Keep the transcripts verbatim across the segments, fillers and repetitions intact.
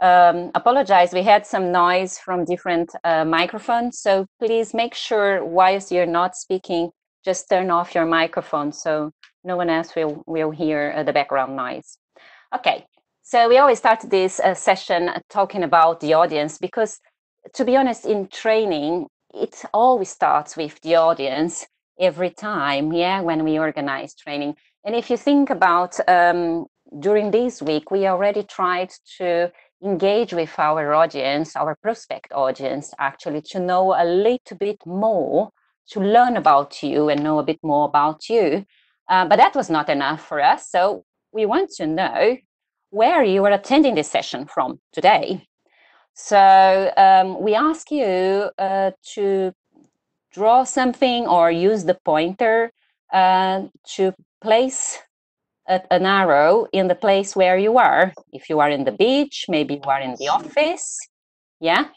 um, apologize. We had some noise from different uh, microphones. So please make sure whilst you're not speaking, just turn off your microphone so no one else will, will hear uh, the background noise. Okay, so we always start this uh, session talking about the audience because, to be honest, in training, it always starts with the audience every time, yeah, when we organize training. And if you think about um, during this week, we already tried to engage with our audience, our prospect audience, actually, to know a little bit more, to learn about you and know a bit more about you. Uh, but that was not enough for us. So we want to know where you are attending this session from today. So um, we ask you uh, to draw something or use the pointer uh, to place a, an arrow in the place where you are. If you are in the beach, maybe you are in the office. Yeah,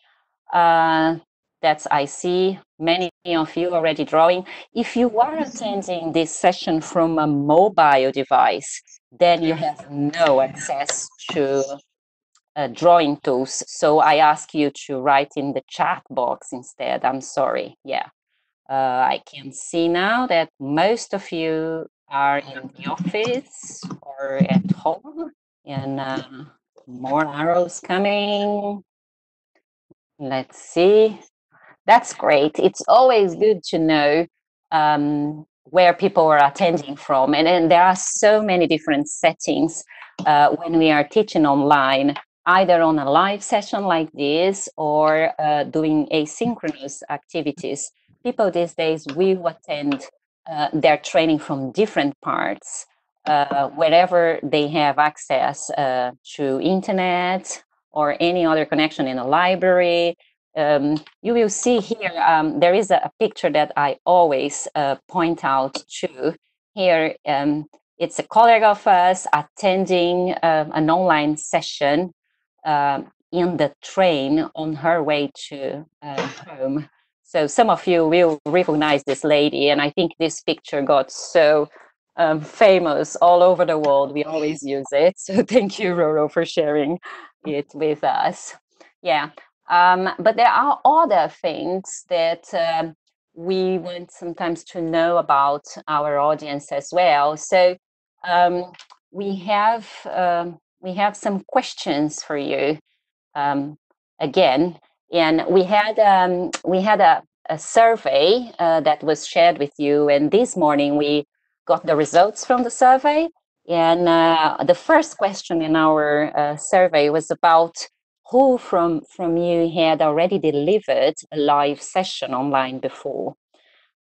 uh, that's, I see many of you already drawing. If you are attending this session from a mobile device, then you have no access to Uh, drawing tools, so I ask you to write in the chat box instead. I'm sorry. Yeah, uh, I can see now that most of you are in the office or at home, and uh, more arrows coming. Let's see. That's great. It's always good to know um, where people are attending from, and, and there are so many different settings uh, when we are teaching online, either on a live session like this or uh, doing asynchronous activities. People these days will attend uh, their training from different parts, uh, wherever they have access uh, to internet or any other connection in a library. Um, you will see here, um, there is a, a picture that I always uh, point out to here. Um, it's a colleague of us attending uh, an online session Uh, in the train on her way to uh, home. So some of you will recognize this lady, and I think this picture got so um, famous all over the world. We always use it. So thank you, Roro, for sharing it with us. Yeah, um, but there are other things that um, we want sometimes to know about our audience as well. So um, we have... Um, We have some questions for you um, again, and we had um, we had a, a survey uh, that was shared with you, and this morning we got the results from the survey, and uh, the first question in our uh, survey was about who from, from you had already delivered a live session online before.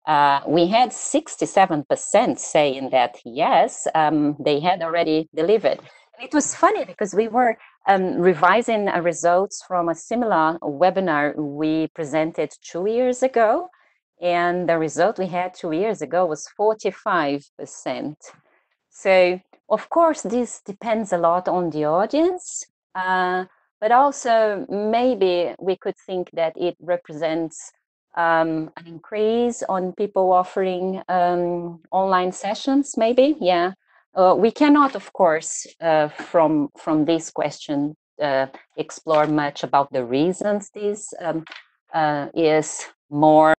Uh, we had sixty-seven percent saying that yes, um, they had already delivered. It was funny because we were um, revising uh, results from a similar webinar we presented two years ago, and the result we had two years ago was forty-five percent. So, of course, this depends a lot on the audience, uh, but also maybe we could think that it represents um, an increase on people offering um, online sessions, maybe, yeah. Uh, we cannot, of course, uh, from from this question, uh, explore much about the reasons this um, uh, is more,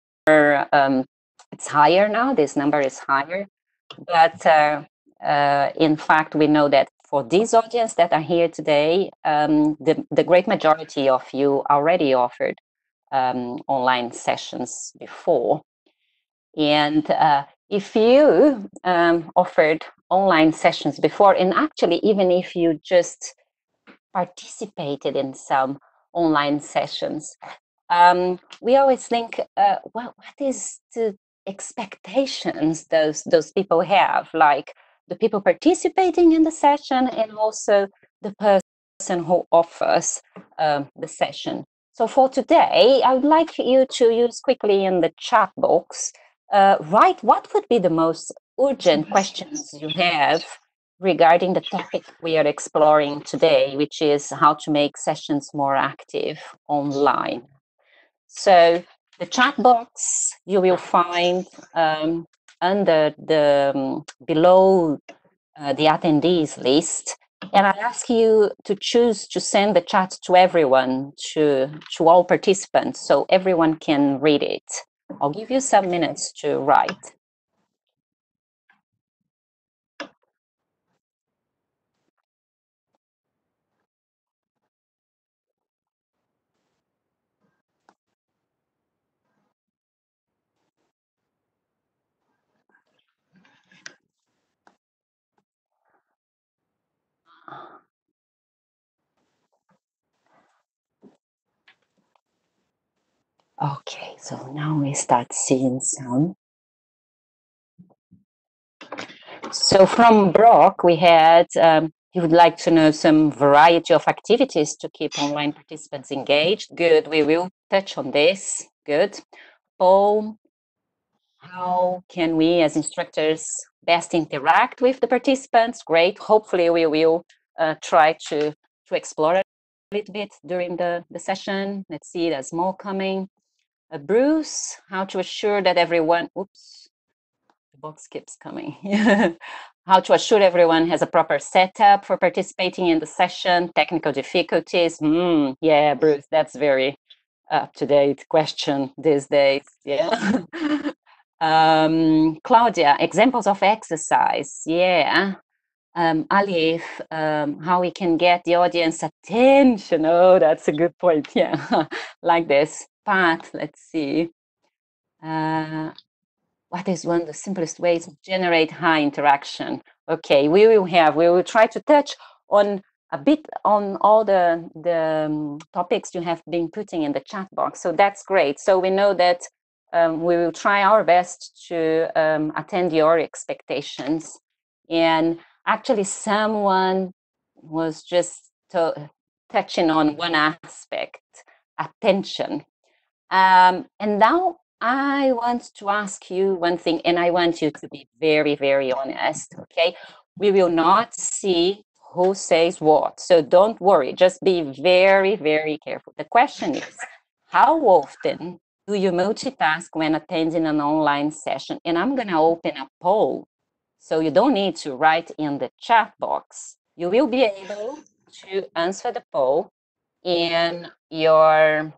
um, it's higher now, this number is higher. But uh, uh, in fact, we know that for this audience that are here today, um, the, the great majority of you already offered um, online sessions before. And uh, if you um, offered online sessions before, and actually even if you just participated in some online sessions, um, we always think, uh, well, what is the expectations those those people have, like the people participating in the session and also the person who offers um, the session. So for today, I would like you to use quickly in the chat box, uh, write what would be the most urgent questions you have regarding the topic we are exploring today, which is how to make sessions more active online. So the chat box you will find um, under the um, below uh, the attendees list, And I ask you to choose to send the chat to everyone, to, to all participants, so everyone can read it. I'll give you some minutes to write. Okay, so now we start seeing some. So from Brock, we had, um, you would like to know some variety of activities to keep online participants engaged. Good, we will touch on this. Good. Paul, how can we as instructors best interact with the participants? Great. Hopefully we will uh, try to, to explore it a little bit during the, the session. Let's see, there's more coming. Uh, Bruce, how to assure that everyone, oops, the box keeps coming. How to assure everyone has a proper setup for participating in the session, technical difficulties. Mm, yeah, Bruce, that's very up-to-date question these days. Yeah. um, Claudia, examples of exercise. Yeah. Um, Alif, um, how we can get the audience attention. Oh, that's a good point. Yeah, like this. Pat, let's see. Uh, what is one of the simplest ways to generate high interaction? Okay, we will have, we will try to touch on a bit on all the, the um, topics you have been putting in the chat box. So that's great. So we know that um, we will try our best to um, attend your expectations. And actually, someone was just to touching on one aspect, attention. Um, and now I want to ask you one thing, and I want you to be very, very honest, okay? We will not see who says what, so don't worry. Just be very, very careful. The question is, how often do you multitask when attending an online session? And I'm going to open a poll, so you don't need to write in the chat box. You will be able to answer the poll in your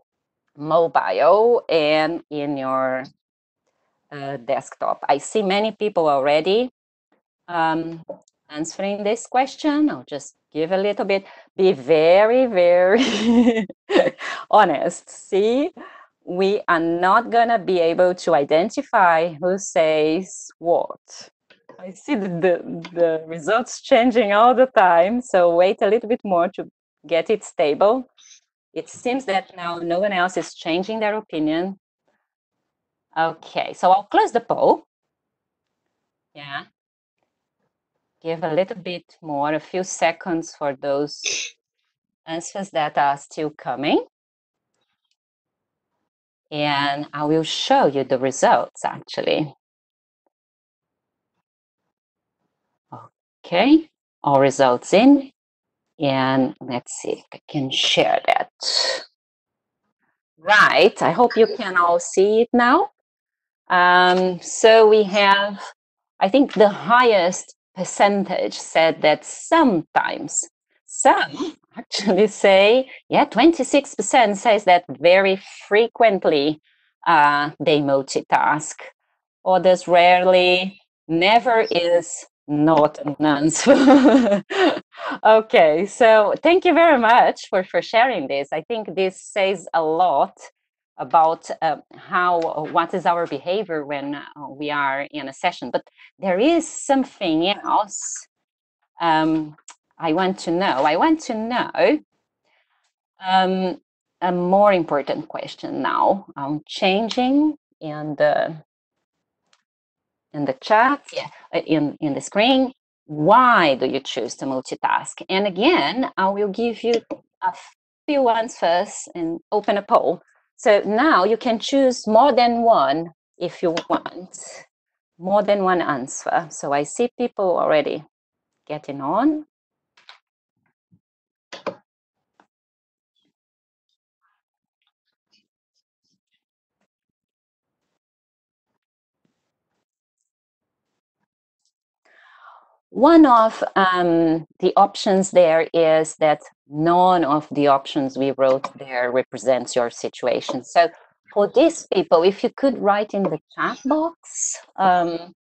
mobile and in your uh, desktop. I see many people already um, answering this question. I'll just give a little bit. Be very, very honest. See, we are not going to be able to identify who says what. I see the, the, the results changing all the time, so wait a little bit more to get it stable. It seems that now no one else is changing their opinion. Okay, so I'll close the poll. Yeah. Give a little bit more, a few seconds for those answers that are still coming. And I will show you the results, actually. Okay, all results in. And let's see if I can share that. Right, I hope you can all see it now. Um, so we have, I think the highest percentage said that sometimes. Some actually say, yeah, twenty-six percent says that very frequently uh, they multitask. Others rarely, never is not an answer. Okay, so thank you very much for, for sharing this. I think this says a lot about uh, how, what is our behavior when we are in a session. But there is something else um, I want to know. I want to know um, a more important question now. I'm changing and uh, in the chat, yeah, in, in the screen. Why do you choose to multitask? And again, I will give you a few answers and open a poll. So now you can choose more than one if you want, more than one answer. So I see people already getting on. One of um, the options there is that none of the options we wrote there represents your situation. So for these people, if you could write in the chat box, um,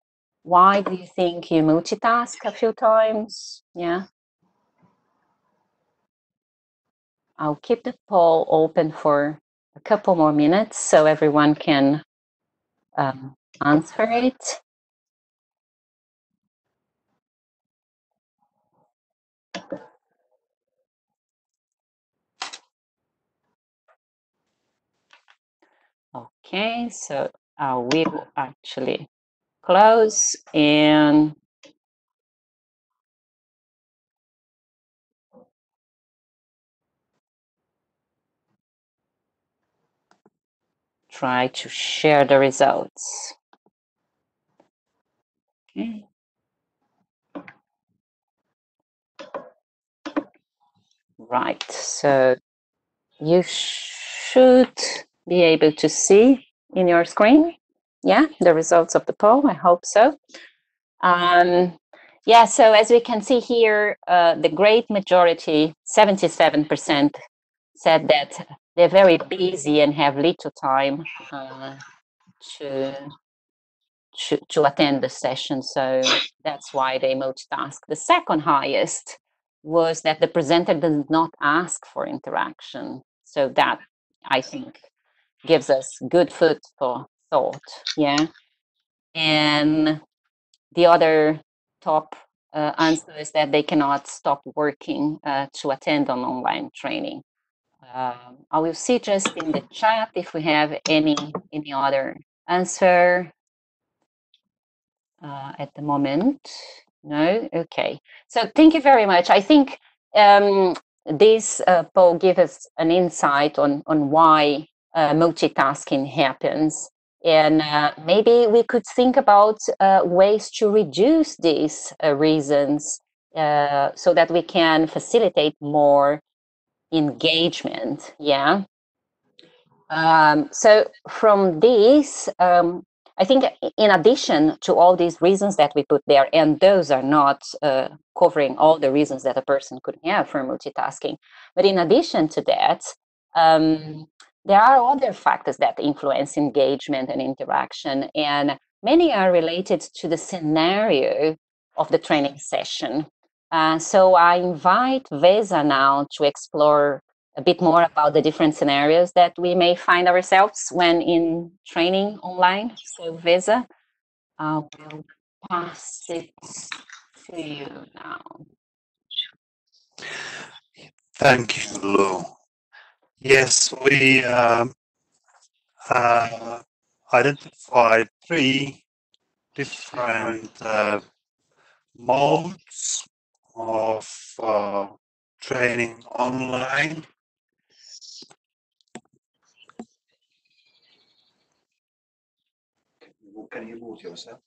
why do you think you multitask a few times? Yeah. I'll keep the poll open for a couple more minutes so everyone can um, answer it. Okay, so I will actually close and try to share the results. Okay. Right, so you should be able to see in your screen, yeah, the results of the poll. I hope so. Um, yeah, so as we can see here, uh, the great majority, seventy-seven percent, said that they're very busy and have little time uh, to, to, to attend the session. So that's why they multitask. The second highest was that the presenter does not ask for interaction. So that, I think, gives us good food for thought, yeah. And the other top uh, answer is that they cannot stop working uh, to attend an online training. Um, I will see just in the chat if we have any any other answer uh, at the moment. No, okay. So thank you very much. I think um, this uh, poll gives us an insight on on why. Uh, multitasking happens, and uh, maybe we could think about uh, ways to reduce these uh, reasons uh, so that we can facilitate more engagement, yeah. Um, so from this, um, I think in addition to all these reasons that we put there, and those are not uh, covering all the reasons that a person could have for multitasking, but in addition to that, um, there are other factors that influence engagement and interaction, and many are related to the scenario of the training session. Uh, so I invite Vesa now to explore a bit more about the different scenarios that we may find ourselves when in training online. So Vesa, I will pass it to you now. Thank you, Lu. Yes, we um, uh, identified three different uh, modes of uh, training online. Can you mute yourself?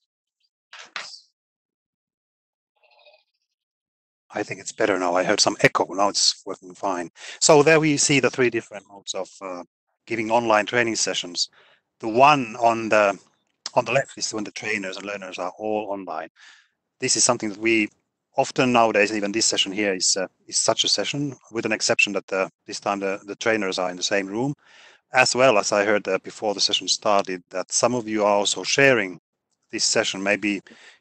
I think it's better now. I heard some echo. Now it's working fine. So there we see the three different modes of uh, giving online training sessions. The one on the on the left is when the trainers and learners are all online. This is something that we often nowadays, even this session here is uh, is such a session, with an exception that the, this time the, the trainers are in the same room, as well as I heard uh, before the session started that some of you are also sharing this session, maybe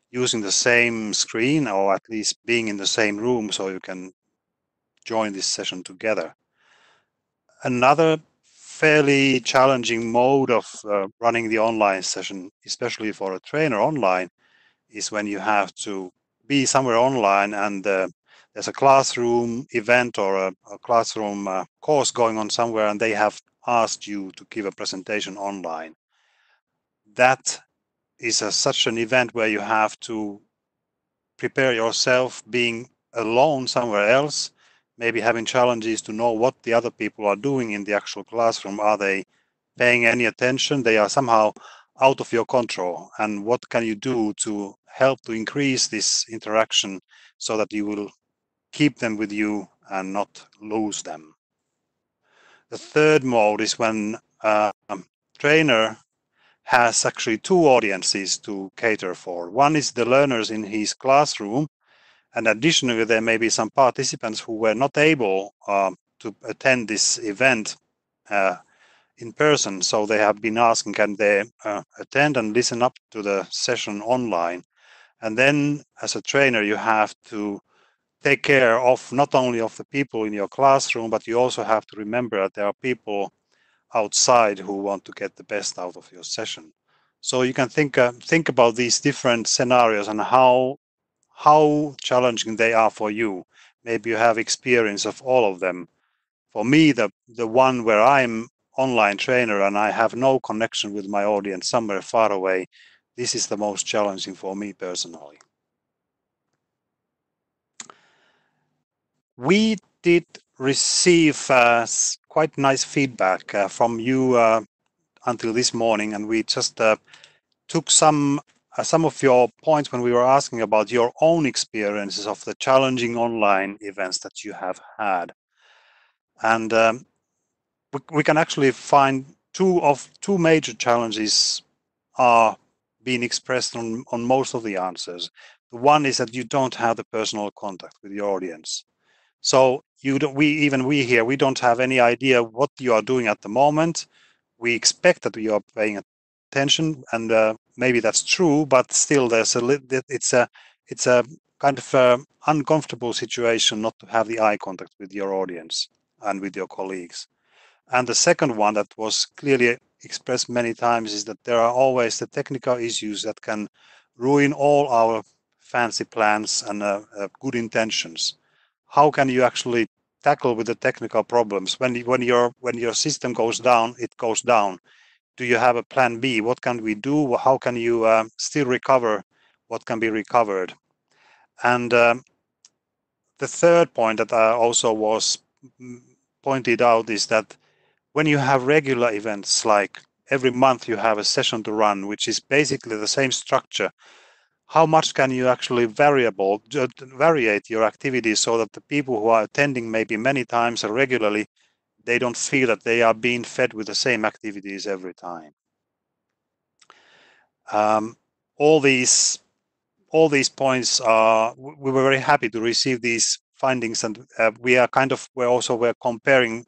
using the same screen or at least being in the same room so you can join this session together. Another fairly challenging mode of uh, running the online session, especially for a trainer online, is when you have to be somewhere online and uh, there's a classroom event or a, a classroom uh, course going on somewhere and they have asked you to give a presentation online. That is a, such an event where you have to prepare yourself being alone somewhere else, maybe having challenges to know what the other people are doing in the actual classroom. Are they paying any attention? They are somehow out of your control. And what can you do to help to increase this interaction so that you will keep them with you and not lose them? The third mode is when a trainer has actually two audiences to cater for. One is the learners in his classroom And additionally, there may be some participants who were not able uh, to attend this event uh, in person. So they have been asking, can they uh, attend and listen up to the session online? And then as a trainer, you have to take care of not only of the people in your classroom, but you also have to remember that there are people outside who want to get the best out of your session. So you can think uh, think about these different scenarios and how how challenging they are for you. Maybe you have experience of all of them. For me, the the one where I'm online trainer and I have no connection with my audience somewhere far away, this is the most challenging for me personally. We did receive uh, quite nice feedback uh, from you uh, until this morning, and we just uh, took some uh, some of your points when we were asking about your own experiences of the challenging online events that you have had. And um, we, we can actually find two of two major challenges are being expressed on, on most of the answers. The one is that you don't have the personal contact with your audience. So you don't, we even we here, we don't have any idea what you are doing at the moment. We expect that you are paying attention, and uh, maybe that's true, but still there's a it's a it's a kind of a uncomfortable situation not to have the eye contact with your audience and with your colleagues. And the second one that was clearly expressed many times is that there are always the technical issues that can ruin all our fancy plans and uh, uh, good intentions. How can you actually tackle with the technical problems when when your when your system goes down? It goes down. Do you have a plan B? What can we do? How can you uh, still recover what can be recovered? And um, the third point that I also was pointed out is that when you have regular events, like every month you have a session to run, which is basically the same structure, how much can you actually variable, uh, variate your activities so that the people who are attending maybe many times regularly, they don't feel that they are being fed with the same activities every time. Um, all these, all these points are. We were very happy to receive these findings, and uh, we are kind of we also were comparing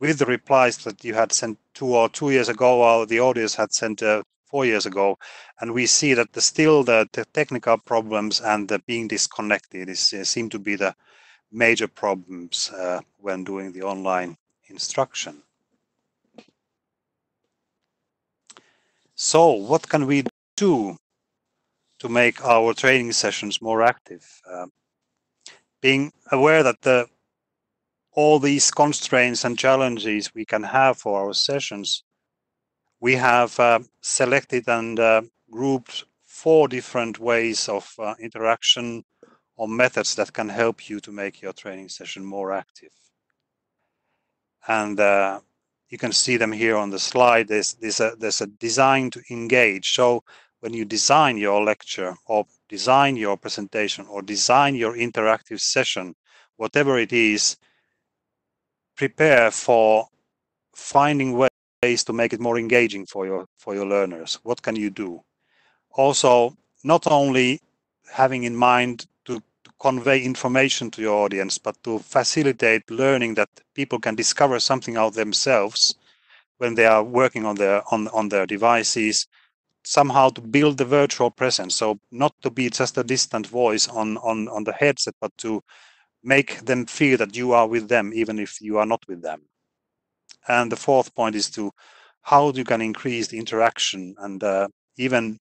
with the replies that you had sent two or two years ago, or the audience had sent. Uh, four years ago, and we see that the, still the, the technical problems and the being disconnected is, uh, seem to be the major problems uh, when doing the online instruction. So what can we do to make our training sessions more active? Uh, being aware that the, all these constraints and challenges we can have for our sessions, we have uh, selected and uh, grouped four different ways of uh, interaction or methods that can help you to make your training session more active. And uh, you can see them here on the slide. There's, there's, a, there's a design to engage. So when you design your lecture or design your presentation or design your interactive session, whatever it is, prepare for finding ways ways to make it more engaging for your for your learners. What can you do? Also, not only having in mind to, to convey information to your audience, but to facilitate learning that people can discover something out themselves when they are working on their on, on their devices, somehow to build the virtual presence. So not to be just a distant voice on, on, on the headset, but to make them feel that you are with them, even if you are not with them. And the fourth point is to how you can increase the interaction and uh, even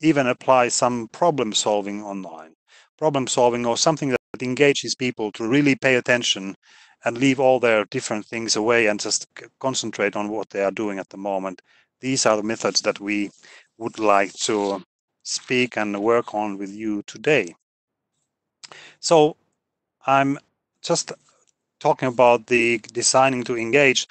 even apply some problem solving online, problem solving or something that engages people to really pay attention and leave all their different things away and just concentrate on what they are doing at the moment. These are the methods that we would like to speak and work on with you today. So I'm just talking about the designing to engage.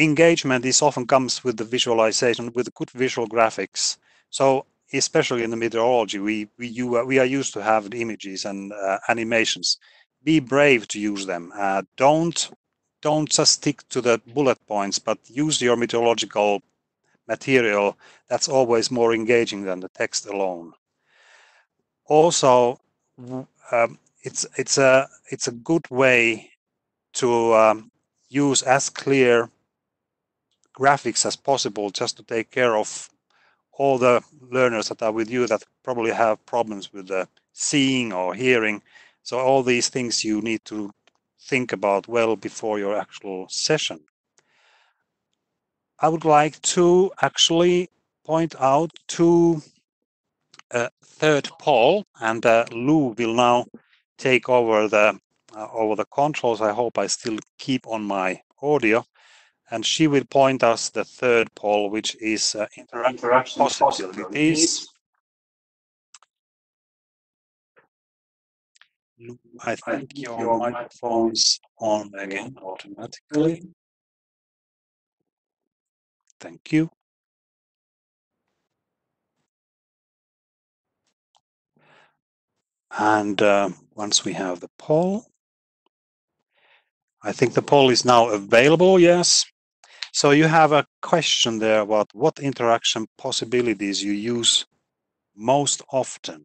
Engagement is often comes with the visualization, with good visual graphics. So especially in the meteorology, we we, you, uh, we are used to have images and uh, animations. Be brave to use them. Uh, don't don't just stick to the bullet points, but use your meteorological material. That's always more engaging than the text alone. Also, um, it's it's a it's a good way to um, use as clear graphics as possible, just to take care of all the learners that are with you that probably have problems with the seeing or hearing. So all these things you need to think about well before your actual session. I would like to actually point out to uh, third Paul, and uh, Lu will now take over the uh, over the controls. I hope I still keep on my audio, and she will point us the third Paul, which is uh, interaction, interaction possibilities. Lu, I think, I think your, your microphone's on again automatically. Thank you. And uh, once we have the poll, I think the poll is now available, yes. So you have a question there about what interaction possibilities you use most often.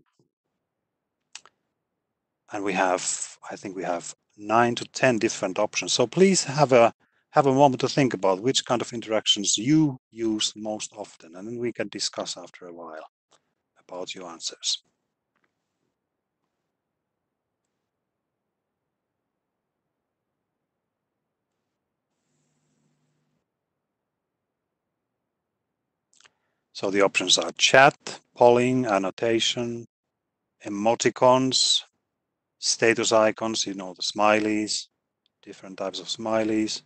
And we have, I think we have nine to ten different options. So please have a have a moment to think about which kind of interactions you use most often, and then we can discuss after a while about your answers. So the options are chat, polling, annotation, emoticons, status icons, you know, the smileys, different types of smileys,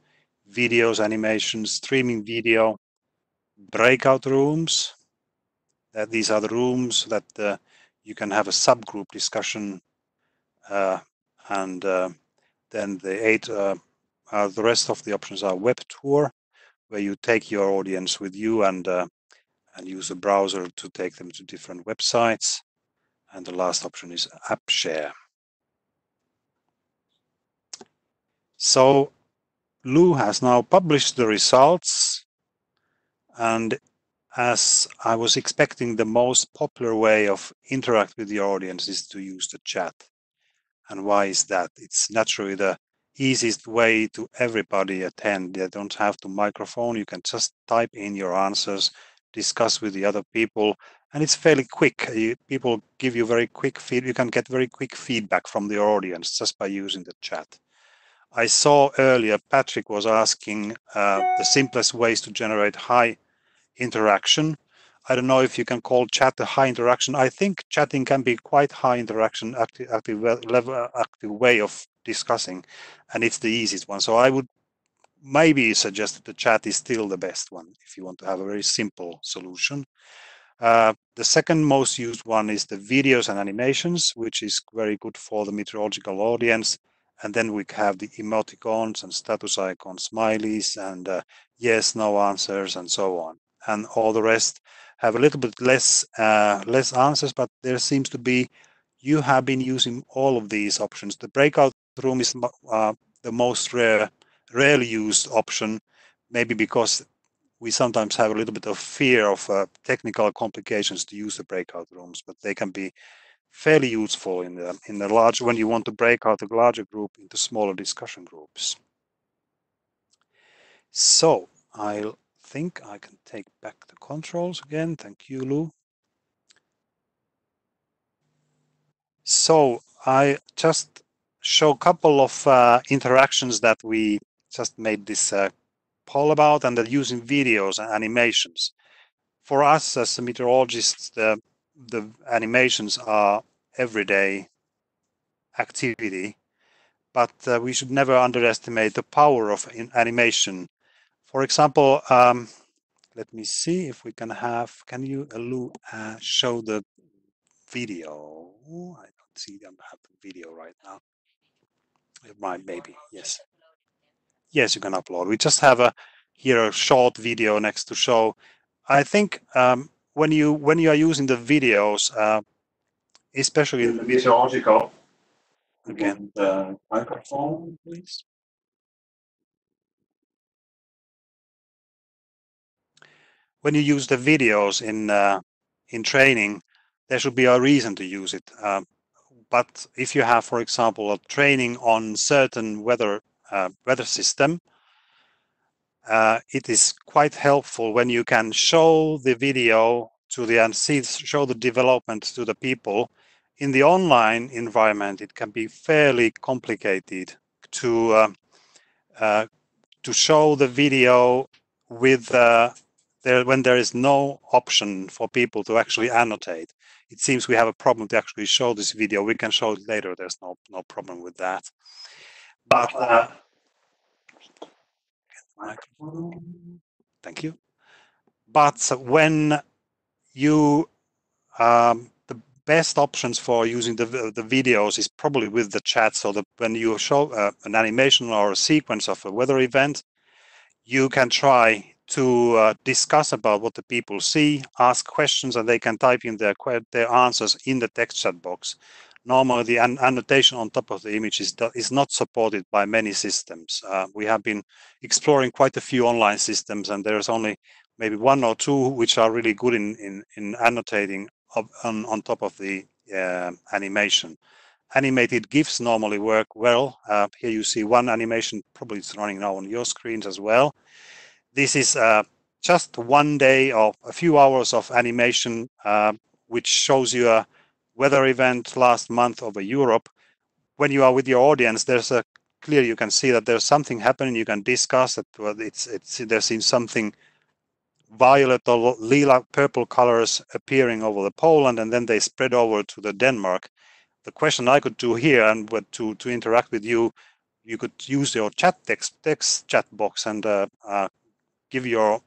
videos, animations, streaming video, breakout rooms. Uh, these are the rooms that uh, you can have a subgroup discussion, uh, and uh, then the eight, uh, uh, the rest of the options are web tour, where you take your audience with you and uh, and use a browser to take them to different websites. And the last option is app share. So Lu has now published the results. And as I was expecting, the most popular way of interact with your audience is to use the chat. And why is that? It's naturally the easiest way to everybody attend. They don't have to microphone. You can just type in your answers, discuss with the other people, and it's fairly quick. You, people give you very quick feedback. You can get very quick feedback from the audience just by using the chat. I saw earlier Patrick was asking uh, the simplest ways to generate high interaction. I don't know if you can call chat a high interaction. I think chatting can be quite high interaction, active, active level, active way of discussing, and it's the easiest one. So I would maybe suggest that the chat is still the best one if you want to have a very simple solution. Uh, the second most used one is the videos and animations, which is very good for the meteorological audience. And then we have the emoticons and status icons, smileys, and uh, yes, no answers, and so on. And all the rest have a little bit less uh, less answers, but there seems to be, you have been using all of these options. The breakout room is uh, the most rare rarely used option, maybe because we sometimes have a little bit of fear of uh, technical complications to use the breakout rooms, but they can be fairly useful in the in the large when you want to break out a larger group into smaller discussion groups. So I think I can take back the controls again. Thank you, Lu. So I just show a couple of uh, interactions that we just made this uh, poll about, and that using videos and animations. For us as meteorologists, the, the animations are everyday activity, but uh, we should never underestimate the power of in animation. For example, um, let me see if we can have, can you uh, show the video? I don't see them have the video right now. My baby, yes. Yes, you can upload. We just have a here a short video next to show. I think um, when you when you are using the videos, uh, especially in the meteorological, again the microphone, please. When you use the videos in uh, in training, there should be a reason to use it. Uh, But if you have, for example, a training on certain weather uh, weather system, uh, it is quite helpful when you can show the video to the and see show the development to the people. In the online environment, it can be fairly complicated to uh, uh, to show the video with uh, there when there is no option for people to actually annotate. It seems we have a problem to actually show this video. We can show it later. There's no no problem with that. But uh, thank you. But when you um, the best options for using the the videos is probably with the chat. So that when you show uh, an animation or a sequence of a weather event, you can try to uh, discuss about what the people see, ask questions, and they can type in their their answers in the text chat box. Normally, the an annotation on top of the image is, is not supported by many systems. Uh, we have been exploring quite a few online systems, and there's only maybe one or two which are really good in, in, in annotating of, on, on top of the uh, animation. Animated GIFs normally work well. Uh, here you see one animation, probably it's running now on your screens as well. This is uh, just one day or a few hours of animation, uh, which shows you a weather event last month over Europe. When you are with your audience, there's a clear, you can see that there's something happening. You can discuss that. Well, it's it's there seems something violet or lilac, purple colors appearing over the Poland, and then they spread over to the Denmark. The question I could do here, and but to to interact with you, you could use your chat text text chat box and. Uh, uh, give your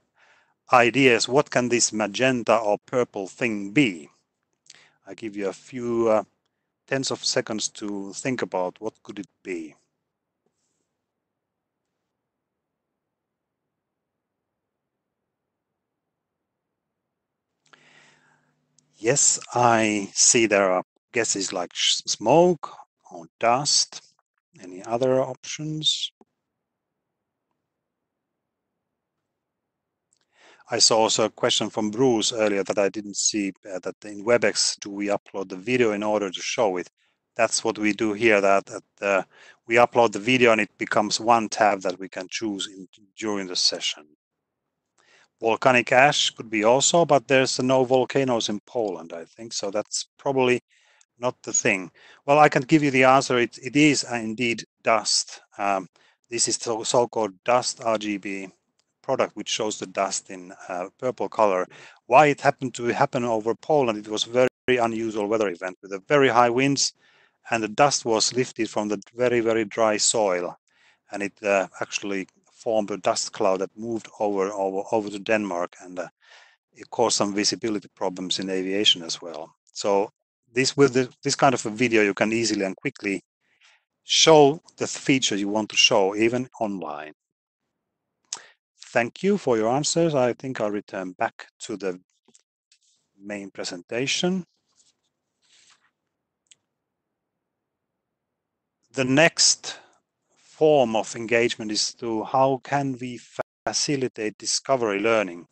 ideas. What can this magenta or purple thing be? I give you a few uh, tens of seconds to think about what could it be. Yes, I see there are guesses like smoke or dust. Any other options? I saw also a question from Bruce earlier that I didn't see, uh, that in WebEx, do we upload the video in order to show it? That's what we do here, that, that uh, we upload the video and it becomes one tab that we can choose in, during the session. Volcanic ash could be also, but there's no volcanoes in Poland, I think, so that's probably not the thing. Well, I can give you the answer. It, it is indeed dust. Um, this is the so-called dust R G B. Product which shows the dust in uh, purple color. Why it happened to happen over Poland, it was a very, very unusual weather event with a very high winds, and the dust was lifted from the very, very dry soil, and it uh, actually formed a dust cloud that moved over over, over to Denmark, and uh, it caused some visibility problems in aviation as well. So this with the, this kind of a video, you can easily and quickly show the feature you want to show, even online. Thank you for your answers. I think I'll return back to the main presentation. The next form of engagement is to how can we facilitate discovery learning?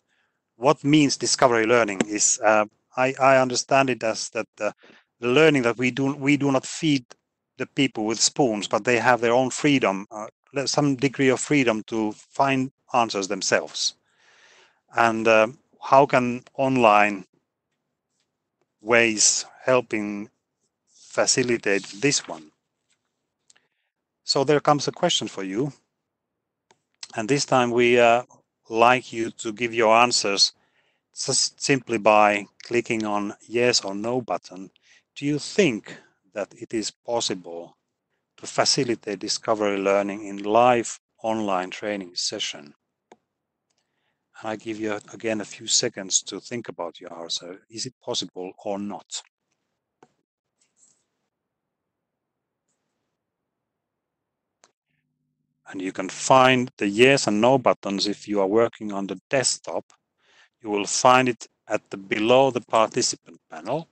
What means discovery learning is, uh, I, I understand it as that the, the learning that we do, we do not feed the people with spoons, but they have their own freedom, uh, some degree of freedom to find answers themselves. And uh, how can online ways helping facilitate this one? So there comes a question for you, and this time we uh, like you to give your answers just simply by clicking on yes or no button. Do you think that it is possible to facilitate discovery learning in live online training session? And I give you again a few seconds to think about your answer. Is it possible or not? And you can find the yes and no buttons if you are working on the desktop. You will find it at the below the participant panel.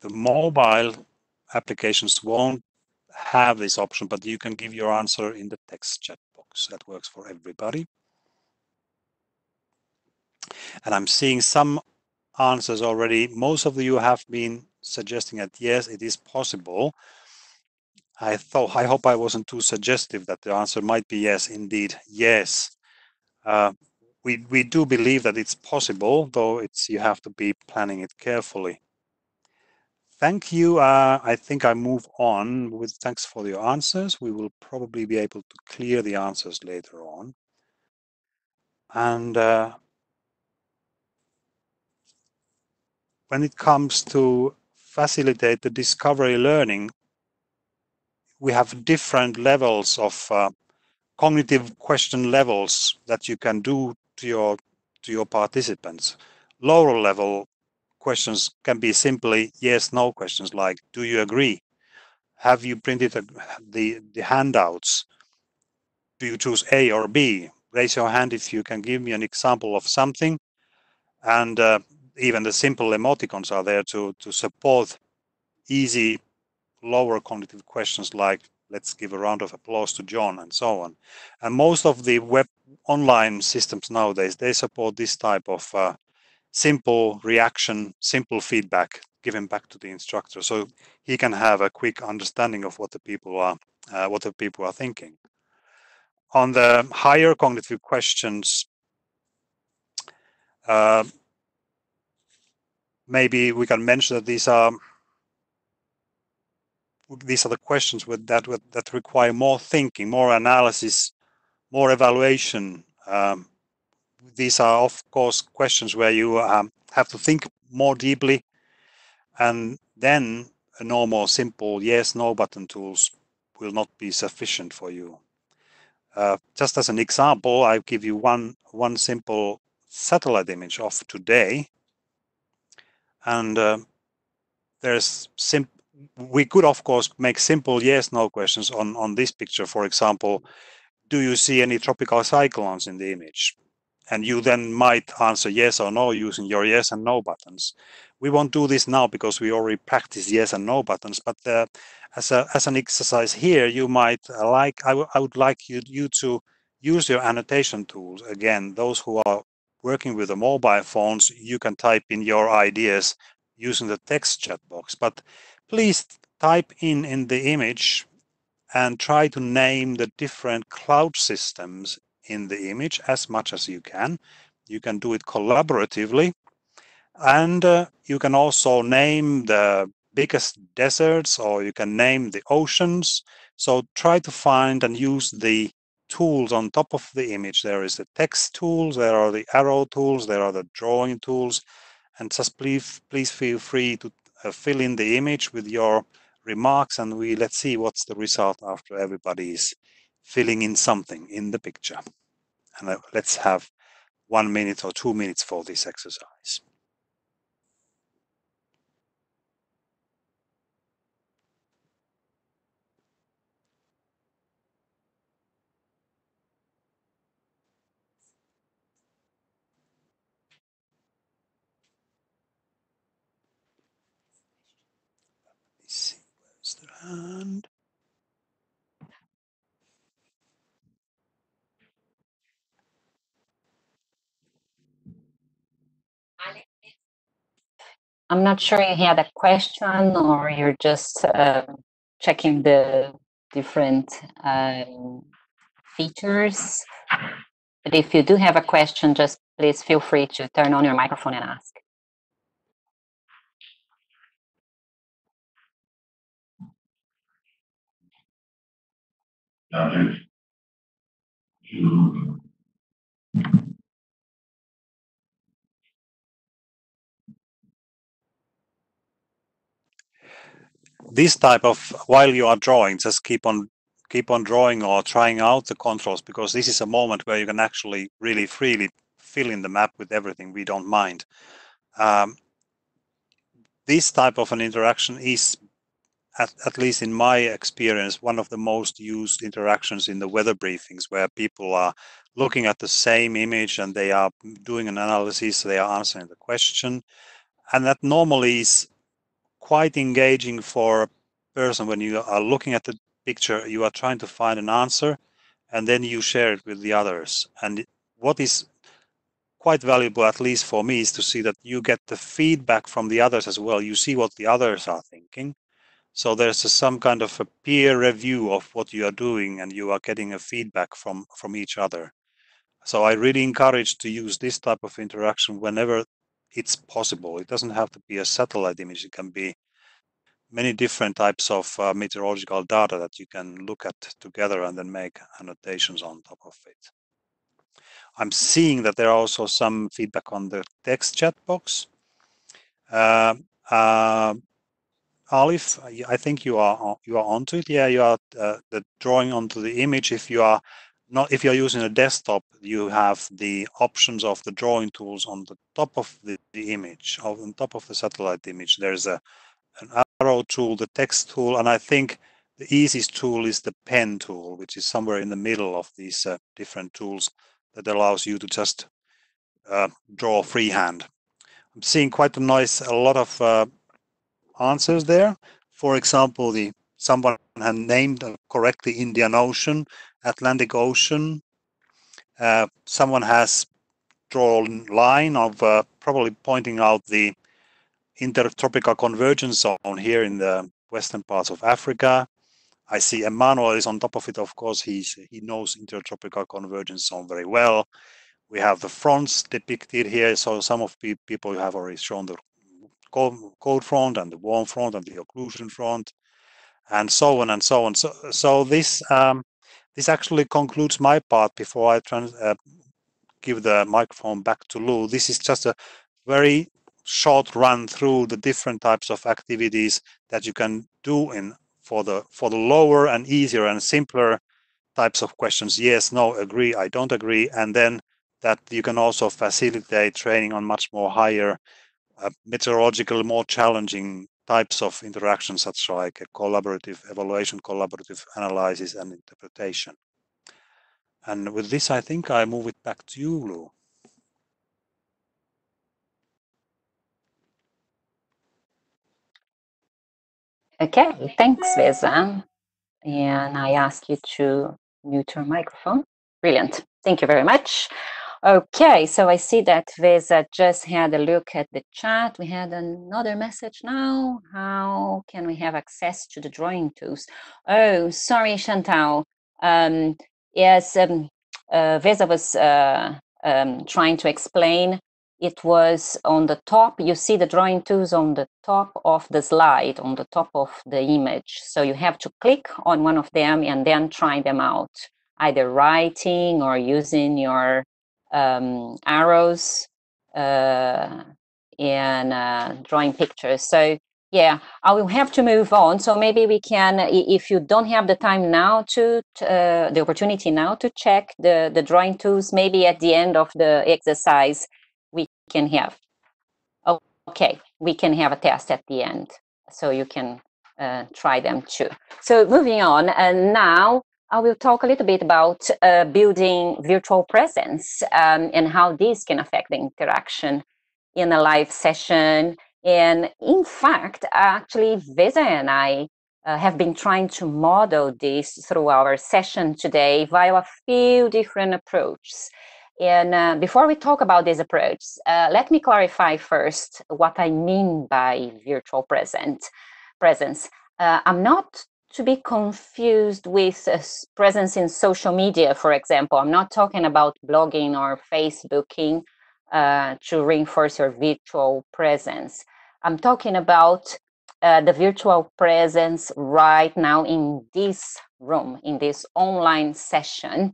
The mobile applications won't have this option, but you can give your answer in the text chat box. That works for everybody. And I'm seeing some answers already. Most of you have been suggesting that yes, it is possible. I thought, I hope I wasn't too suggestive that the answer might be yes, indeed, yes. Uh, we, we do believe that it's possible, though it's you have to be planning it carefully. Thank you. Uh, I think I move on with thanks for your answers. We will probably be able to clear the answers later on. And uh, when it comes to facilitate the discovery learning, we have different levels of uh, cognitive question levels that you can do to your to your participants. Lower level questions can be simply yes no questions like, do you agree? Have you printed a, the the handouts? Do you choose A or B? Raise your hand if you can give me an example of something. And uh, even the simple emoticons are there to to support easy lower cognitive questions like, let's give a round of applause to John, and so on. And most of the web online systems nowadays, they support this type of uh, simple reaction, simple feedback given back to the instructor, so he can have a quick understanding of what the people are uh, what the people are thinking. On the higher cognitive questions, uh, maybe we can mention that these are These are the questions with that with, that require more thinking, more analysis, more evaluation. Um, these are, of course, questions where you um, have to think more deeply, and then a normal, simple yes/no button tools will not be sufficient for you. Uh, just as an example, I'll give you one one simple satellite image of today, and uh, there's simple. We could, of course, make simple yes/no questions on, on this picture. For example, do you see any tropical cyclones in the image? And you then might answer yes or no using your yes and no buttons. We won't do this now because we already practice yes and no buttons. But uh, as a as an exercise here, you might uh, like I, I would like you you to use your annotation tools again. Those who are working with the mobile phones, you can type in your ideas using the text chat box, but please type in in the image and try to name the different cloud systems in the image as much as you can. You can do it collaboratively, and uh, you can also name the biggest deserts, or you can name the oceans. So try to find and use the tools on top of the image. There is the text tools, there are the arrow tools, there are the drawing tools, and just please please feel free to Uh, fill in the image with your remarks, and we let's see what's the result after everybody is filling in something in the picture. And uh, let's have one minute or two minutes for this exercise. And I'm not sure you had a question, or you're just uh, checking the different um, features. But if you do have a question, just please feel free to turn on your microphone and ask. Alif, you this type of while you are drawing, just keep on keep on drawing or trying out the controls, because this is a moment where you can actually really freely fill in the map with everything. We don't mind. Um, this type of an interaction is, At, at least in my experience, one of the most used interactions in the weather briefings, where people are looking at the same image and they are doing an analysis, so they are answering the question. And that normally is quite engaging for a person. When you are looking at the picture, you are trying to find an answer, and then you share it with the others. And what is quite valuable, at least for me, is to see that you get the feedback from the others as well. You see what the others are thinking. So there's a, some kind of a peer review of what you are doing, and you are getting a feedback from, from each other. So I really encourage to use this type of interaction whenever it's possible. It doesn't have to be a satellite image. It can be many different types of uh, meteorological data that you can look at together and then make annotations on top of it. I'm seeing that there are also some feedback on the text chat box. Uh, uh, Alif, I think you are you are onto it. Yeah, you are uh, the drawing onto the image. If you are not, if you are using a desktop, you have the options of the drawing tools on the top of the, the image, on top of the satellite image. There's a an arrow tool, the text tool, and I think the easiest tool is the pen tool, which is somewhere in the middle of these uh, different tools that allows you to just uh, draw freehand. I'm seeing quite a nice, a lot of. Uh, answers there. For example, the someone had named correctly Indian Ocean, Atlantic Ocean. Uh, someone has drawn line of uh, probably pointing out the intertropical convergence zone here in the western parts of Africa. I see Emmanuel is on top of it. Of course, he he knows intertropical convergence zone very well. We have the fronts depicted here. So some of the people have already shown the cold front and the warm front and the occlusion front, and so on and so on. So, so this um, this actually concludes my part before I trans uh, give the microphone back to Lu. This is just a very short run through the different types of activities that you can do in for the for the lower and easier and simpler types of questions. Yes, no, agree, I don't agree, and then that you can also facilitate training on much more higher. Uh, meteorological, more challenging types of interactions, such like a collaborative evaluation, collaborative analysis, and interpretation. And with this, I think I move it back to you, Lu. Okay, thanks, Vesa. And I ask you to mute your microphone. Brilliant. Thank you very much. Okay, so I see that Vesa just had a look at the chat. We had another message now. How can we have access to the drawing tools? Oh, sorry, Chantal. Um, yes, um, uh, Vesa was uh, um, trying to explain. It was on the top. You see the drawing tools on the top of the slide, on the top of the image. So you have to click on one of them and then try them out, either writing or using your um arrows uh and uh drawing pictures. So yeah, I will have to move on, so maybe we can, if you don't have the time now to uh, the opportunity now to check the the drawing tools, maybe at the end of the exercise we can have oh okay we can have a test at the end, so you can uh, try them too. So moving on, and now I will talk a little bit about uh, building virtual presence um, and how this can affect the interaction in a live session. And in fact, actually, Vesa and I uh, have been trying to model this through our session today via a few different approaches. And uh, before we talk about this approach, uh, let me clarify first what I mean by virtual present, presence. Uh, I'm not to be confused with uh, presence in social media, for example. I'm not talking about blogging or Facebooking uh, to reinforce your virtual presence. I'm talking about uh, the virtual presence right now in this room, in this online session.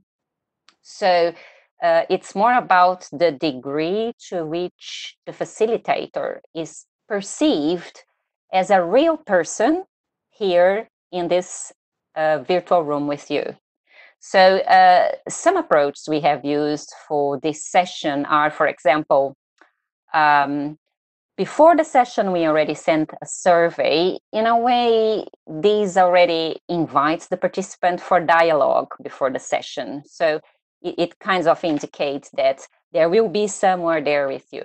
So uh, it's more about the degree to which the facilitator is perceived as a real person here in this uh, virtual room with you. So uh, some approaches we have used for this session are, for example, um, before the session, we already sent a survey. In a way, this already invites the participant for dialogue before the session. So it, it kind of indicates that there will be someone there with you.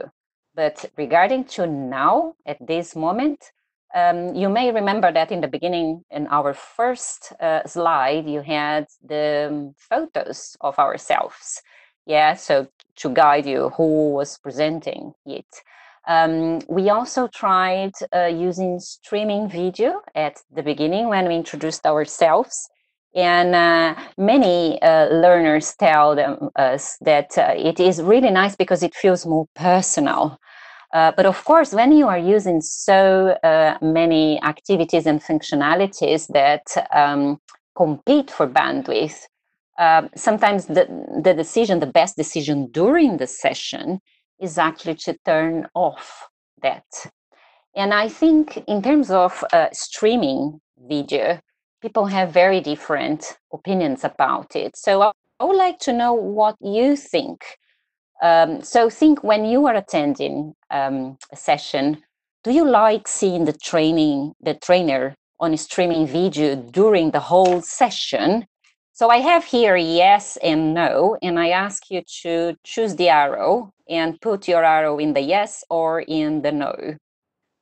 But regarding to now, at this moment, Um, you may remember that in the beginning, in our first uh, slide, you had the um, photos of ourselves. yeah, so to guide you who was presenting it. Um, we also tried uh, using streaming video at the beginning when we introduced ourselves. And uh, many uh, learners tell them, us that uh, it is really nice because it feels more personal. Uh, but of course, when you are using so uh, many activities and functionalities that um, compete for bandwidth, uh, sometimes the, the decision, the best decision during the session is actually to turn off that. And I think in terms of uh, streaming video, people have very different opinions about it. So I, I would like to know what you think. Um, so think when you are attending um, a session, do you like seeing the training, the trainer on a streaming video during the whole session? So I have here yes and no, and I ask you to choose the arrow and put your arrow in the yes or in the no.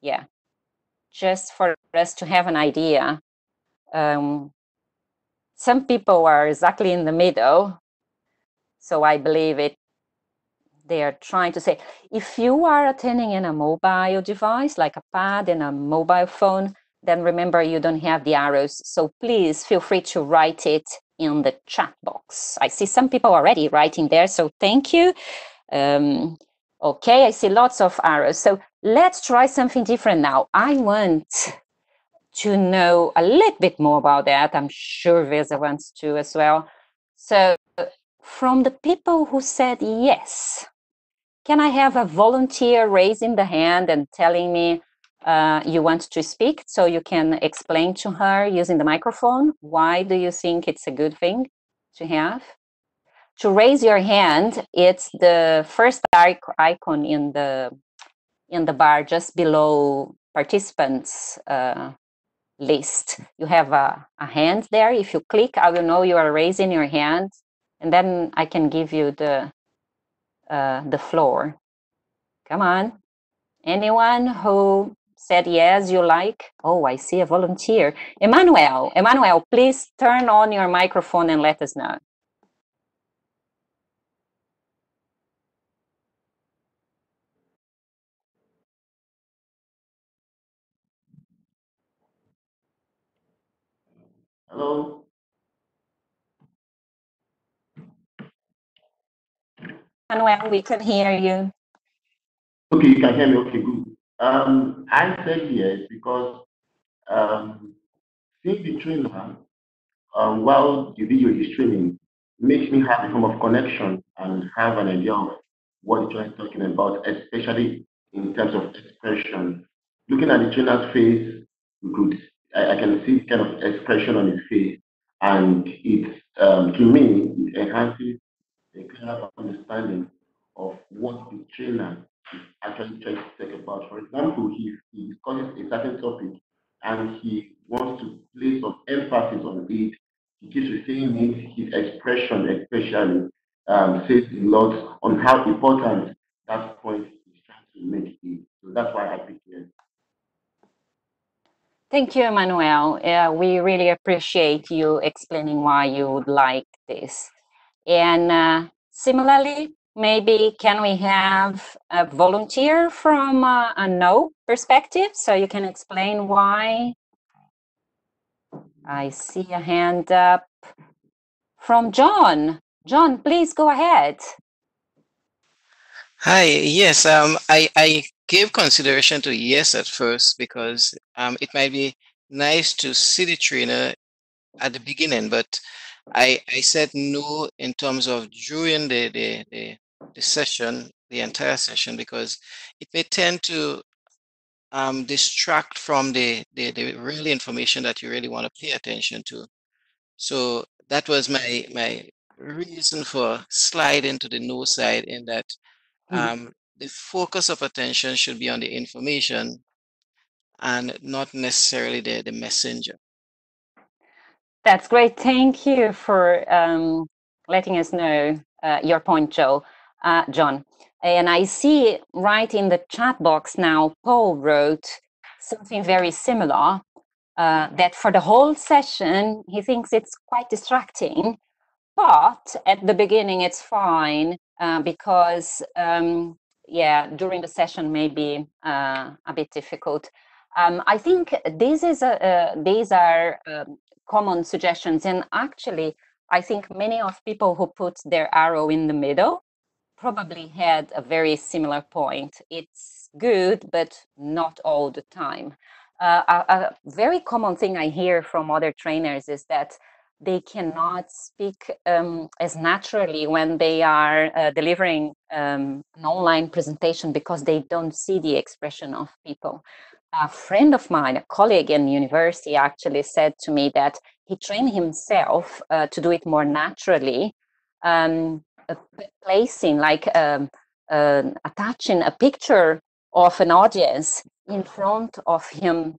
Yeah, just for us to have an idea. Um, some people are exactly in the middle, so I believe it. They are trying to say, if you are attending in a mobile device, like a pad and a mobile phone, then remember you don't have the arrows. So please feel free to write it in the chat box. I see some people already writing there, so thank you. Um, okay, I see lots of arrows. So let's try something different now. I want to know a little bit more about that. I'm sure Vesa wants to as well. So from the people who said yes, can I have a volunteer raising the hand and telling me uh, you want to speak so you can explain to her using the microphone? Why do you think it's a good thing to have? To raise your hand, it's the first icon in the, in the bar just below participants uh, list. You have a, a hand there. If you click, I will know you are raising your hand, and then I can give you the uh, the floor. Come on. Anyone who said yes, you like? Oh, I see a volunteer. Emmanuel, Emmanuel, please turn on your microphone and let us know. Hello. Manuel, we can hear you. Okay, you can hear me. Okay, good. Um, I said yes because um, seeing the trainer um, while the video is streaming makes me have a form of connection and have an idea of what the trainer is talking about, especially in terms of expression. Looking at the trainer's face, good. I, I can see kind of expression on his face, and it um, to me it enhances a clearer understanding of what the trainer is actually trying to talk about. For example, he, he discusses a certain topic and he wants to place some emphasis on it. He keeps repeating it. His expression, especially, um, says a lot on how important that point is trying to make it. So that's why I picked it. Thank you, Emmanuel. Uh, we really appreciate you explaining why you would like this. And uh, similarly, maybe can we have a volunteer from uh, a no perspective? So you can explain why. I see a hand up from John. John, please go ahead. Hi, yes, um, I, I gave consideration to yes at first because um, it might be nice to see the trainer at the beginning, but I, I said no in terms of during the, the, the, the session, the entire session, because it may tend to um, distract from the, the, the real information that you really want to pay attention to. So that was my, my reason for sliding to the no side, in that um, mm-hmm. the focus of attention should be on the information and not necessarily the, the messenger. That's great. Thank you for um, letting us know uh, your point, Joe, uh, John. And I see right in the chat box now, Paul wrote something very similar, uh, that for the whole session, he thinks it's quite distracting But at the beginning, it's fine uh, because, um, yeah, during the session, maybe uh, a bit difficult. Um, I think this is a, uh, these are um, common suggestions. And actually, I think many of people who put their arrow in the middle probably had a very similar point. It's good, but not all the time. Uh, a, a very common thing I hear from other trainers is that they cannot speak um, as naturally when they are uh, delivering um, an online presentation because they don't see the expression of people. A friend of mine, a colleague in university, actually said to me that he trained himself uh, to do it more naturally, um, uh, placing, like um, uh, attaching a picture of an audience in front of him,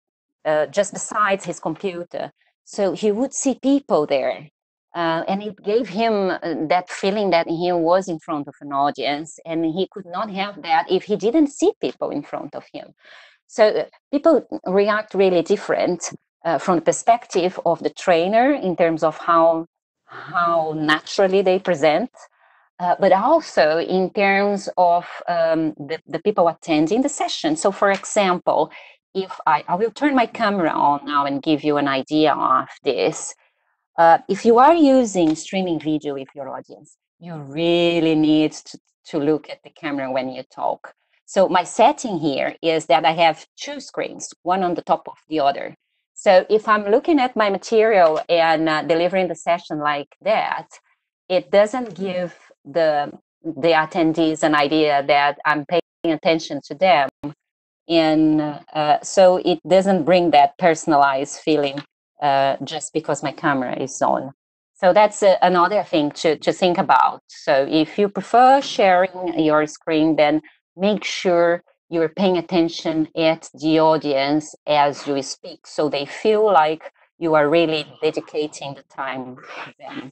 uh, just beside his computer. So he would see people there, uh, and it gave him that feeling that he was in front of an audience, and he could not have that if he didn't see people in front of him. So people react really different uh, from the perspective of the trainer in terms of how, how naturally they present, uh, but also in terms of um, the, the people attending the session. So, for example, if I, I will turn my camera on now and give you an idea of this. Uh, if you are using streaming video with your audience, you really need to, to look at the camera when you talk. So my setting here is that I have two screens, one on the top of the other. So if I'm looking at my material and uh, delivering the session like that, it doesn't give the, the attendees an idea that I'm paying attention to them. And uh, so it doesn't bring that personalized feeling uh, just because my camera is on. So that's uh, another thing to, to think about. So if you prefer sharing your screen, then make sure you're paying attention at the audience as you speak, so they feel like you are really dedicating the time to them.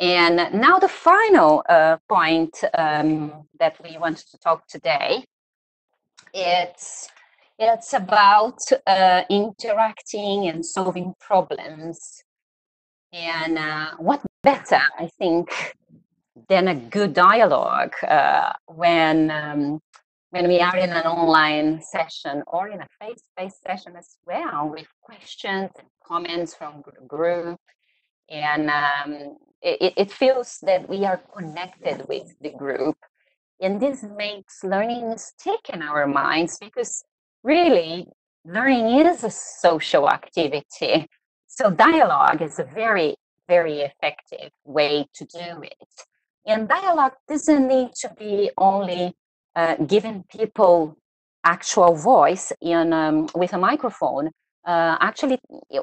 And now the final uh, point um, that we wanted to talk today, it's, it's about uh, interacting and solving problems. And uh, what better, I think, than a good dialogue uh, when um, when we are in an online session or in a face-to-face session as well, with questions and comments from the group, and um, it, it feels that we are connected with the group, and this makes learning stick in our minds, because really learning is a social activity. So dialogue is a very, very effective way to do it. And dialogue doesn't need to be only uh, giving people actual voice in, um, with a microphone. Uh, actually,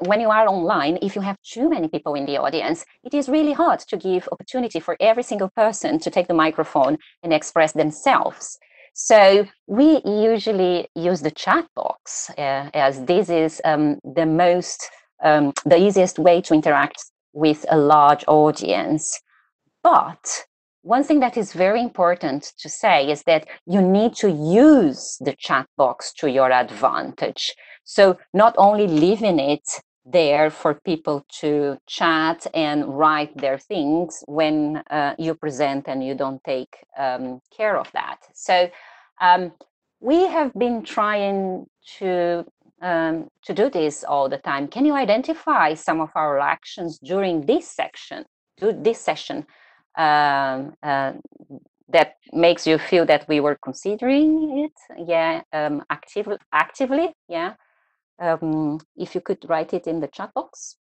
when you are online, if you have too many people in the audience, it is really hard to give opportunity for every single person to take the microphone and express themselves. So we usually use the chat box, uh, as this is um, the most, um, the easiest way to interact with a large audience. But one thing that is very important to say is that you need to use the chat box to your advantage. So not only leaving it there for people to chat and write their things when uh, you present and you don't take um, care of that. So um, we have been trying to, um, to do this all the time. Can you identify some of our actions during this section, this session? Um, uh, that makes you feel that we were considering it, yeah, um, active, actively, yeah. Um, if you could write it in the chat box.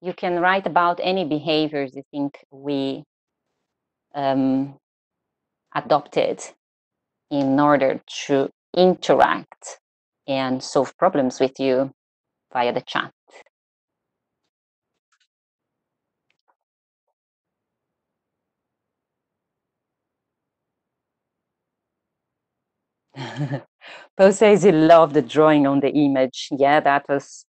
You can write about any behaviors you think we um, adopted in order to interact and solve problems with you via the chat. Paul says he loved the drawing on the image. Yeah, that was,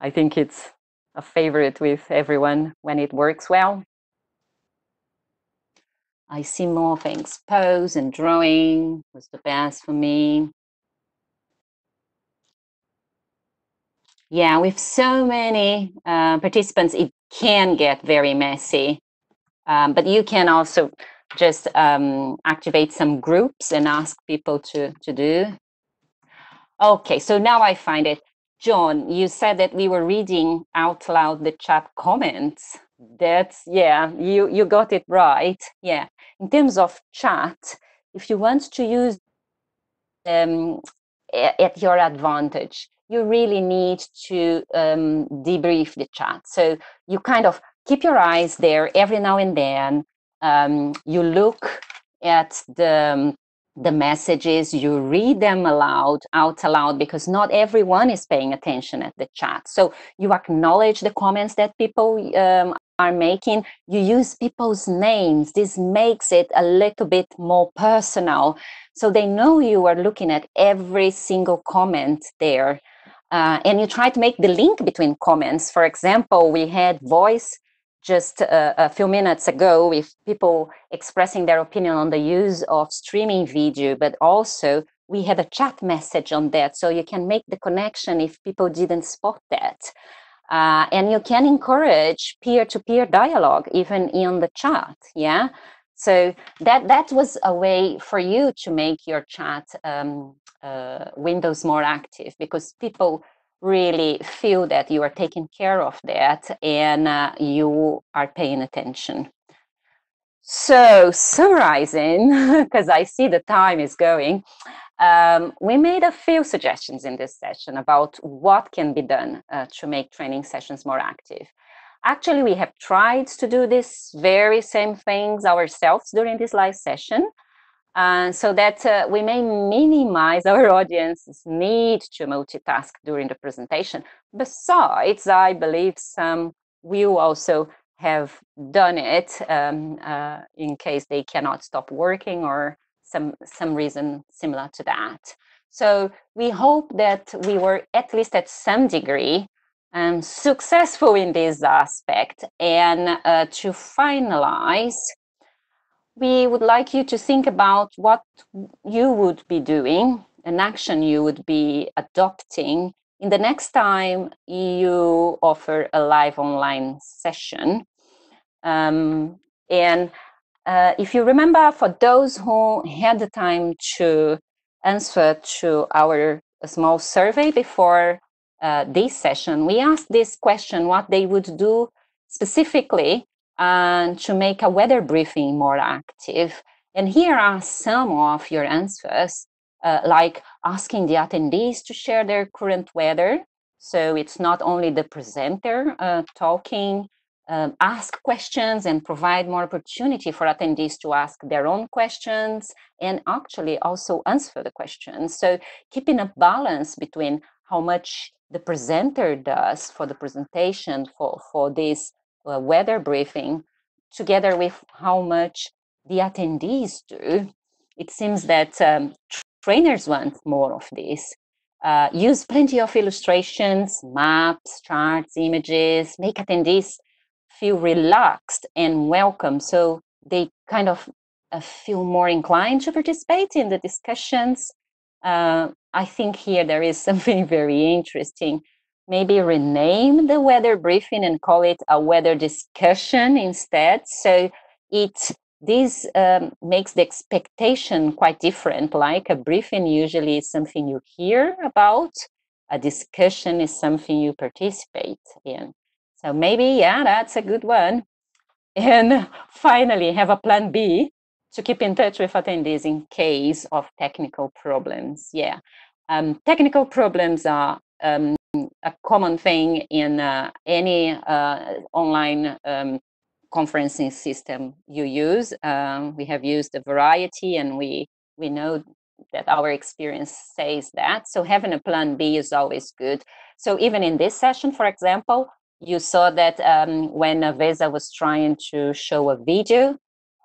I think it's a favorite with everyone when it works well. I see more things. Pose and drawing was the best for me. Yeah, with so many uh, participants, it can get very messy. Um, but you can also just um, activate some groups and ask people to, to do. Okay, so now I find it. John, you said that we were reading out loud the chat comments. That's, yeah, you, you got it right. Yeah, in terms of chat, if you want to use um, at your advantage, you really need to um, debrief the chat. So you kind of keep your eyes there every now and then. Um, you look at the, the messages, you read them aloud, out aloud, because not everyone is paying attention at the chat. So you acknowledge the comments that people um, are making. You use people's names. This makes it a little bit more personal. So they know you are looking at every single comment there. Uh, and you try to make the link between comments. For example, we had voice just uh, a few minutes ago with people expressing their opinion on the use of streaming video, but also we had a chat message on that. So you can make the connection if people didn't spot that. Uh, and you can encourage peer-to-peer dialogue even in the chat, yeah? So that, that was a way for you to make your chat um, uh, windows more active, because people really feel that you are taking care of that and uh, you are paying attention. So summarizing, because I see the time is going, um, we made a few suggestions in this session about what can be done uh, to make training sessions more active. Actually, we have tried to do this very same things ourselves during this live session, uh, so that uh, we may minimize our audience's need to multitask during the presentation. Besides, I believe some will also have done it um, uh, in case they cannot stop working or some, some reason similar to that. So we hope that we were at least at some degree Um, successful in this aspect. And uh, to finalize, we would like you to think about what you would be doing, an action you would be adopting in the next time you offer a live online session. Um, and uh, if you remember, for those who had the time to answer to our small survey before Uh, this session, we asked this question, what they would do specifically uh, to make a weather briefing more active. And here are some of your answers, uh, like asking the attendees to share their current weather. So it's not only the presenter uh, talking, um, ask questions and provide more opportunity for attendees to ask their own questions and actually also answer the questions. So keeping a balance between how much the presenter does for the presentation, for, for this uh, weather briefing, together with how much the attendees do. It seems that um, trainers want more of this. Uh, use plenty of illustrations, maps, charts, images, make attendees feel relaxed and welcome, so they kind of uh, feel more inclined to participate in the discussions. Uh, I think here there is something very interesting. Maybe rename the weather briefing and call it a weather discussion instead. So it this um, makes the expectation quite different. Like a briefing usually is something you hear about. A discussion is something you participate in. So maybe, yeah, that's a good one. And finally, have a plan B to keep in touch with attendees in case of technical problems. Yeah. Um, technical problems are um, a common thing in uh, any uh, online um, conferencing system you use. Um, we have used a variety, and we, we know that our experience says that. So having a plan B is always good. So even in this session, for example, you saw that um, when Vesa was trying to show a video,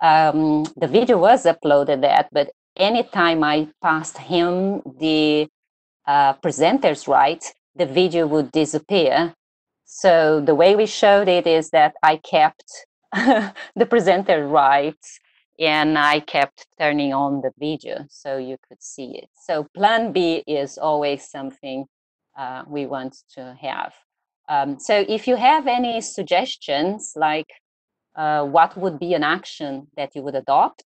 Um, the video was uploaded that, but anytime I passed him the uh, presenter's right, the video would disappear. So the way we showed it is that I kept the presenter rights and I kept turning on the video so you could see it. So plan B is always something uh, we want to have. Um, so if you have any suggestions, like uh, what would be an action that you would adopt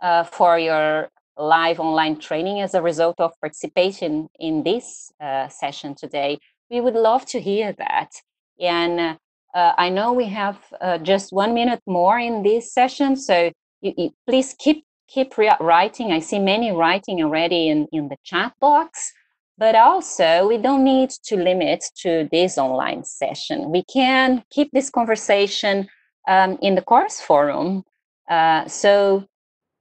uh, for your live online training as a result of participation in this uh, session today, we would love to hear that. And uh, I know we have uh, just one minute more in this session, so you, you, please keep keep writing. I see many writing already in, in the chat box, but also we don't need to limit to this online session. We can keep this conversation um, in the course forum. Uh, so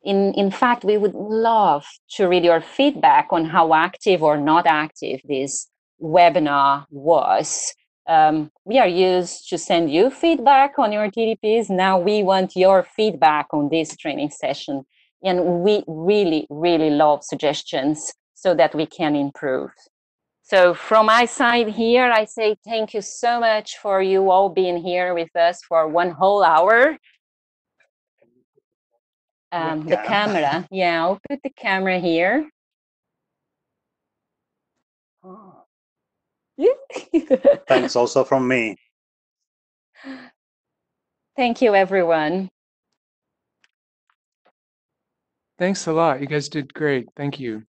in, in fact, we would love to read your feedback on how active or not active this webinar was. Um, we are used to send you feedback on your T D Ps. Now we want your feedback on this training session. And we really, really love suggestions so that we can improve. So from my side here, I say thank you so much for you all being here with us for one whole hour. Um, the camera, yeah, I'll put the camera here. Oh. Thanks also from me. Thank you, everyone. Thanks a lot. You guys did great. Thank you.